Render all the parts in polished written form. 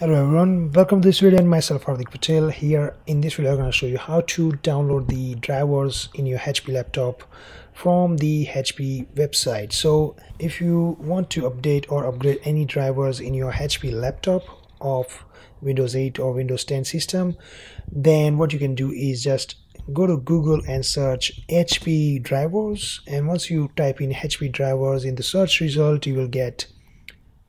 Hello everyone, welcome to this video and myself Hardik Patel here. In this video I'm going to show you how to download the drivers in your HP laptop from the HP website. So if you want to update or upgrade any drivers in your HP laptop of Windows 8 or Windows 10 system, then what you can do is just go to Google and search HP drivers, and once you type in HP drivers in the search result, you will get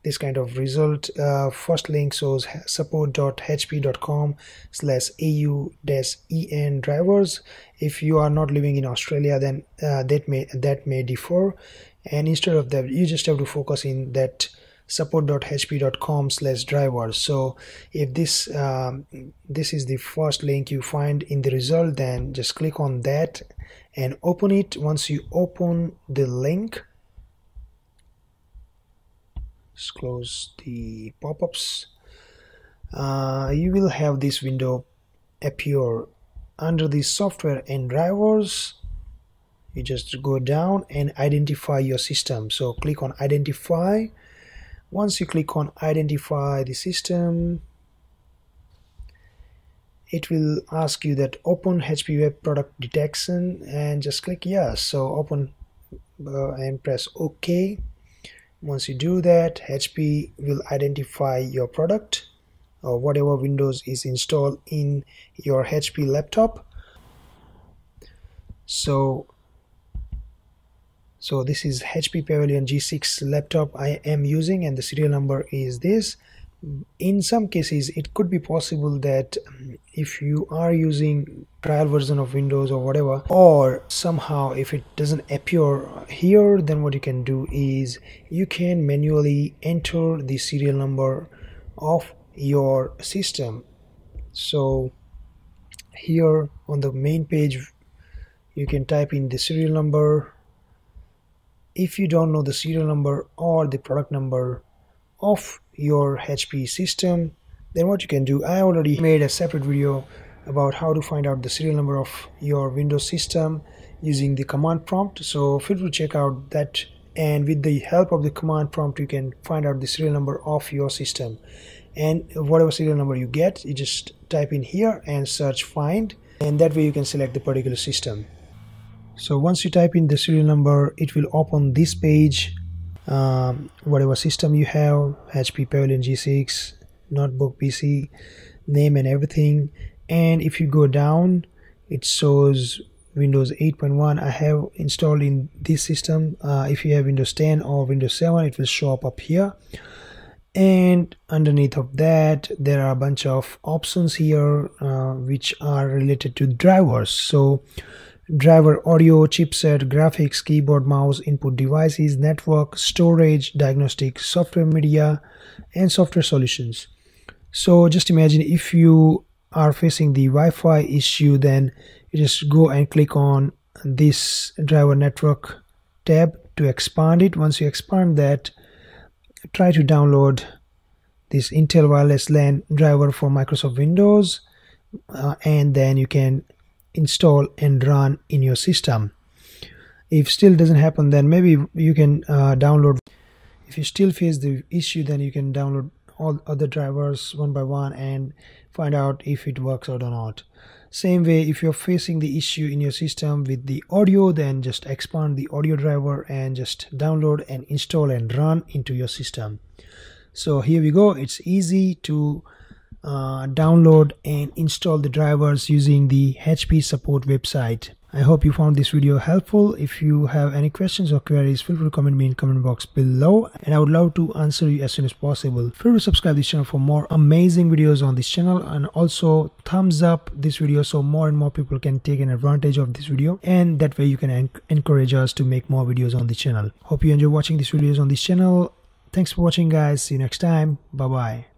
this kind of result. First link shows support.hp.com/au-en drivers. If you are not living in Australia, then that may differ, and instead of that you just have to focus in that support.hp.com/drivers. So if this is the first link you find in the result, then just click on that and open it. Once you open the link, let's close the pop-ups. You will have this window appear. Under the software and drivers, you just go down and identify your system. So click on identify. Once you click on identify the system, it will ask you that open HP web product detection, and just click yes. So open and press OK. Once you do that, HP will identify your product or whatever Windows is installed in your HP laptop. So this is HP Pavilion G6 laptop I am using, and the serial number is this. In some cases it could be possible that if you are using trial version of Windows or whatever, or somehow if it doesn't appear here, then what you can do is you can manually enter the serial number of your system. So here on the main page you can type in the serial number. If you don't know the serial number or the product number of your HP system, then what you can do, I already made a separate video about how to find out the serial number of your Windows system using the command prompt, so feel free to check out that, and with the help of the command prompt you can find out the serial number of your system, and whatever serial number you get, you just type in here and search find, and that way you can select the particular system. So once you type in the serial number, it will open this page. Whatever system you have, HP Pavilion G6, notebook, PC, name and everything, and if you go down it shows Windows 8.1 I have installed in this system. If you have Windows 10 or Windows 7, it will show up here, and underneath of that there are a bunch of options here which are related to drivers. So driver, audio, chipset, graphics, keyboard, mouse, input devices, network, storage, diagnostic, software, media, and software solutions. So just imagine if you are facing the Wi-Fi issue, then you just go and click on this driver network tab to expand it. Once you expand that, try to download this Intel Wireless LAN driver for Microsoft Windows, and then you can install and run in your system. If still doesn't happen, then maybe you can download. If you still face the issue, then you can download all other drivers one by one and find out if it works or not. Same way, if you're facing the issue in your system with the audio, then just expand the audio driver and just download and install and run into your system. So here we go. It's easy to download and install the drivers using the HP support website. I hope you found this video helpful. If you have any questions or queries, feel free to comment me in comment box below, and I would love to answer you as soon as possible. Feel free to subscribe to this channel for more amazing videos on this channel, and also thumbs up this video so more and more people can take an advantage of this video, and that way you can encourage us to make more videos on this channel. Hope you enjoy watching these videos on this channel. Thanks for watching guys, see you next time, bye bye.